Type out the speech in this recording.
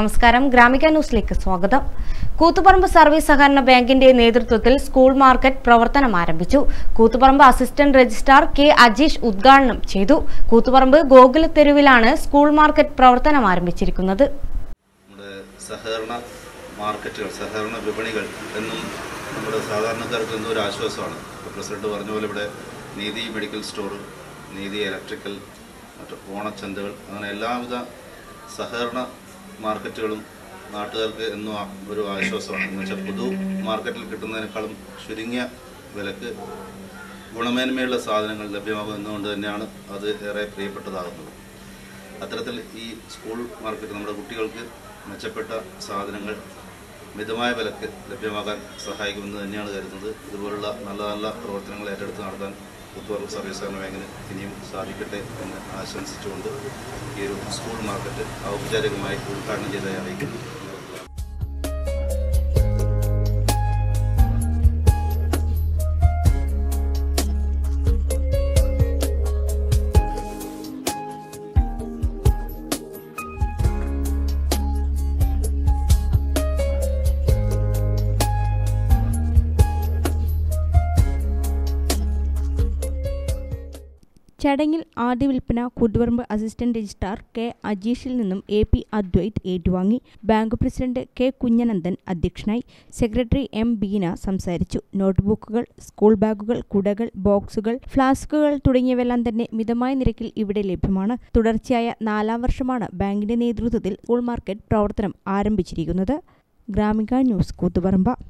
നമസ്കാരം ഗ്രാമിക ന്യൂസിലേക്ക് സ്വാഗതം. കൂത്തുപറമ്പ് സർവീസ് സഹകരണ ബാങ്കിന്റെ നേതൃത്വത്തിൽ സ്കൂൾ മാർക്കറ്റ് പ്രവർത്തനം ആരംഭിച്ചു. Koothuparamba assistant registrar K Ajeesh ഉദ്ഘാടനം ചെയ്തു. കൂത്തുപറമ്പ് ഗോകുലത്തെരുവിലാണ് സ്കൂൾ മാർക്കറ്റ് പ്രവർത്തനം ആരംഭിച്ചിരിക്കുന്നത്. നമ്മുടെ സഹകരണ മാർക്കറ്റുകൾ, സഹകരണ വിപണികൾ എന്നും നമ്മുടെ സാധാരണക്കാർക്ക് എന്നും ഒരു ആശ്വാസമാണ്. പ്രസിഡന്റ് പറഞ്ഞ പോലെ ഇവിടെ നീതി മെഡിക്കൽ സ്റ്റോർ, നീതി ഇലക്ട്രിക്കൽ, മറ്റ് ഓണച്ചന്തകൾ, അങ്ങനെ എല്ലാവിധ സഹകരണ മാർക്കറ്റുകളും നാട്ടുകാർക്ക് എന്നും ഒരു ആശ്വാസമാണ്. എന്ന് വെച്ചാൽ പൊതു മാർക്കറ്റിൽ കിട്ടുന്നതിനേക്കാളും ചുരുങ്ങിയ വിലക്ക് ഗുണമേന്മയുള്ള സാധനങ്ങൾ ലഭ്യമാകും എന്നുകൊണ്ട് തന്നെയാണ് അത് ഏറെ പ്രിയപ്പെട്ടതാകുന്നത്. അത്തരത്തിൽ ഈ സ്കൂൾ മാർക്കറ്റ് നമ്മുടെ കുട്ടികൾക്ക് മെച്ചപ്പെട്ട സാധനങ്ങൾ മിതമായ വിലക്ക് ലഭ്യമാകാൻ സഹായിക്കുമെന്ന് തന്നെയാണ് കരുതുന്നത്. ഇതുപോലുള്ള നല്ല നല്ല പ്രവർത്തനങ്ങൾ ഏറ്റെടുത്ത് നടത്താൻ കൂത്തുപറമ്പ് സർവീസ് സഹകരണ ബാങ്കിന് ഇനിയും സാധിക്കട്ടെ എന്ന് ആശംസിച്ചുകൊണ്ട് ഈ ഒരു സ്കൂൾ മാർക്കറ്റ് ഔപചാരികമായി ഉദ്ഘാടനം ചെയ്തതായി അറിയിക്കുന്നു. ചടങ്ങിൽ ആദ്യ വിൽപ്പന കൂത്തുപറമ്പ് അസിസ്റ്റന്റ് രജിസ്ട്രാർ കെ അജീഷിൽ നിന്നും AP അദ്വൈത് ഏറ്റുവാങ്ങി. ബാങ്ക് പ്രസിഡന്റ് കെ കുഞ്ഞനന്ദൻ അധ്യക്ഷനായി. സെക്രട്ടറി M ബീന സംസാരിച്ചു. നോട്ട്ബുക്കുകൾ, സ്കൂൾ ബാഗുകൾ, കുടകൾ, ബോക്സുകൾ, ഫ്ലാസ്കുകൾ തുടങ്ങിയവെല്ലാം തന്നെ മിതമായ നിരക്കിൽ ഇവിടെ ലഭ്യമാണ്. തുടർച്ചയായ 4ാം വർഷമാണ് ബാങ്കിന്റെ നേതൃത്വത്തിൽ സ്കൂൾ മാർക്കറ്റ് പ്രവർത്തനം ആരംഭിച്ചിരിക്കുന്നത്. ഗ്രാമിക ന്യൂസ് കൂത്തുപറമ്പ.